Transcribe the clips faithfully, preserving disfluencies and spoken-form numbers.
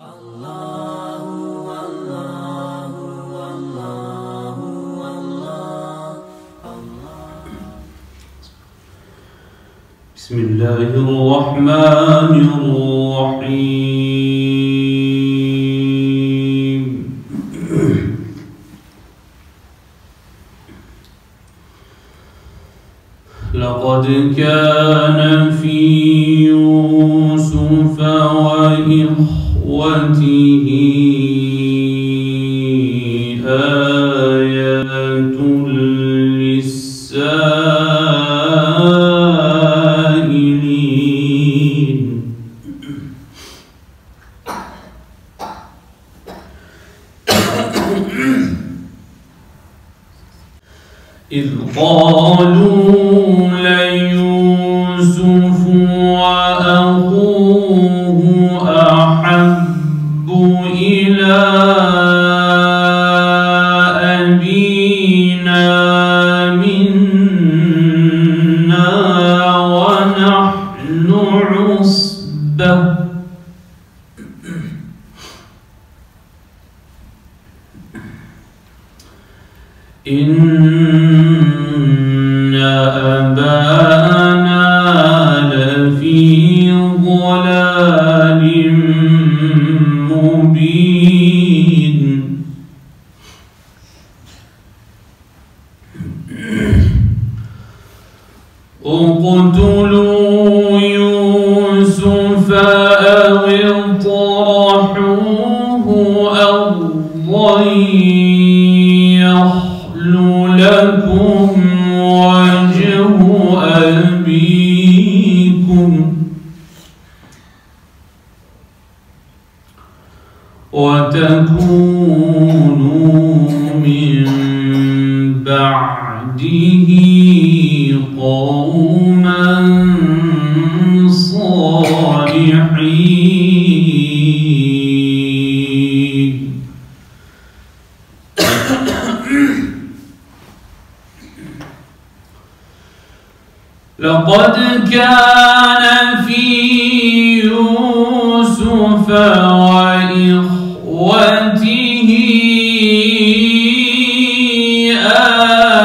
الله والله والله والله الله. بسم الله الرحمن الرحيم. لقد كان في يوسف وإخوته آيات للسائلين إذ قالوا ليوسف وأخوه أحب إلى أبينا منا ونحن عصبة إن أبانا لفي ضلال مبين. اقتلوا يوسف أو اطرحوه أرضا يخل لكم وجه أبيكم وتكونوا من بعده قوما صالحين. لقد كان في يوسف وإخوته وَإِخْوَتِهِ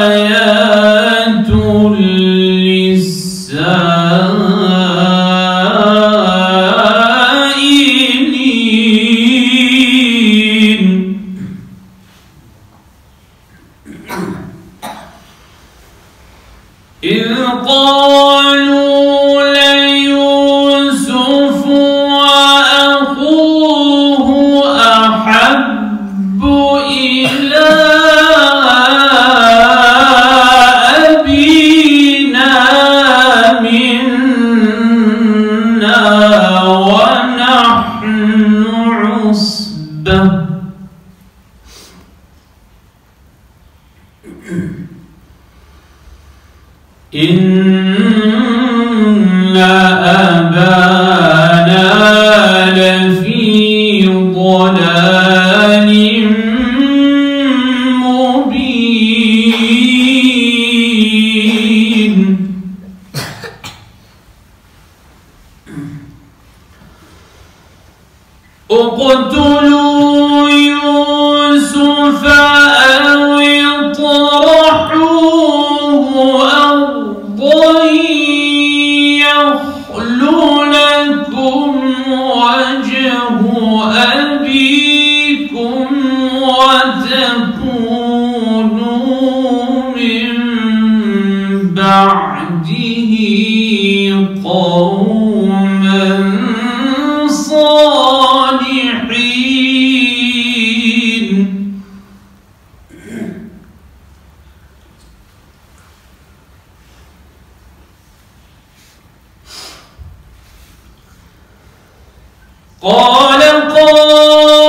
آيَاتٌ لِلسَّائِلِينَ إِذْ قَالُوا إن أبانا لفي ضلال مبين. اقتلوا يوسف وتكونوا من بعده قوما صالحين. قال قال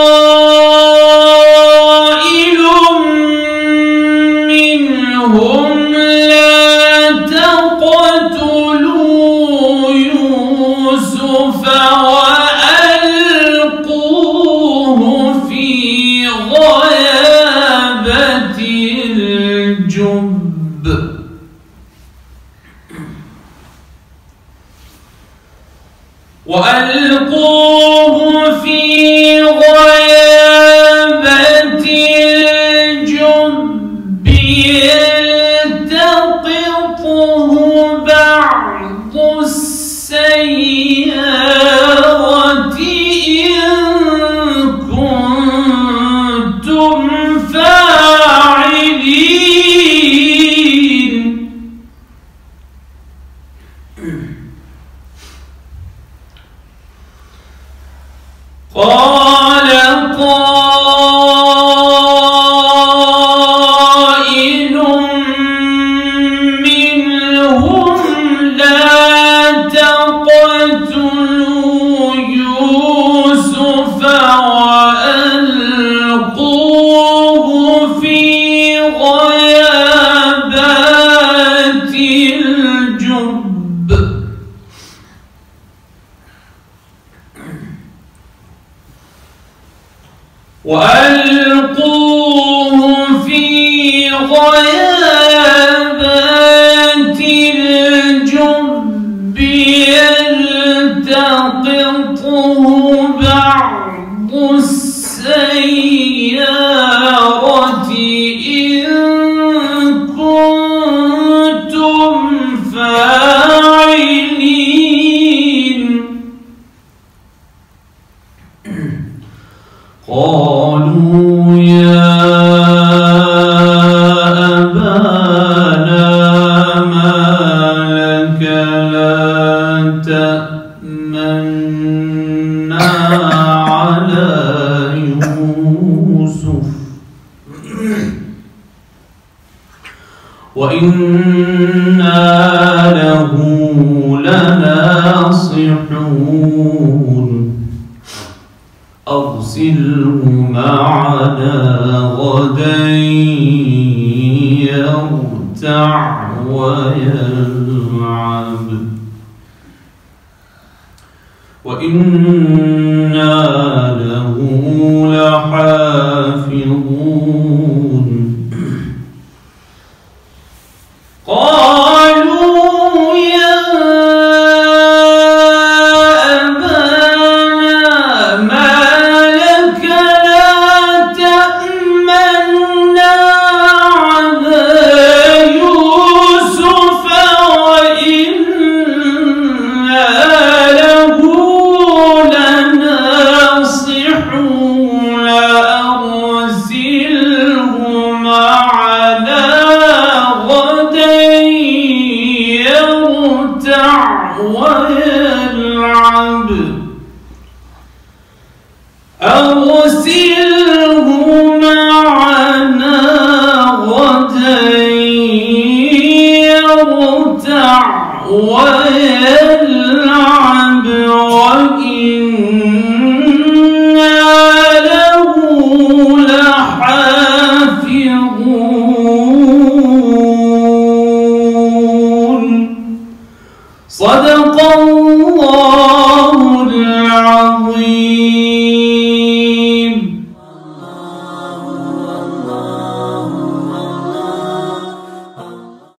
وألقوه في غيابات الجب يلتقطه بعض السيارة إن كنتم فاعلين. قالوا يا أبانا ما لك لا تأمنا على يوسف وإنا له لناصحون. أرسله معنا غدا يرتع ويلعب وإنا له لحافظون. أرسله معنا غدا يرتع ويلعب.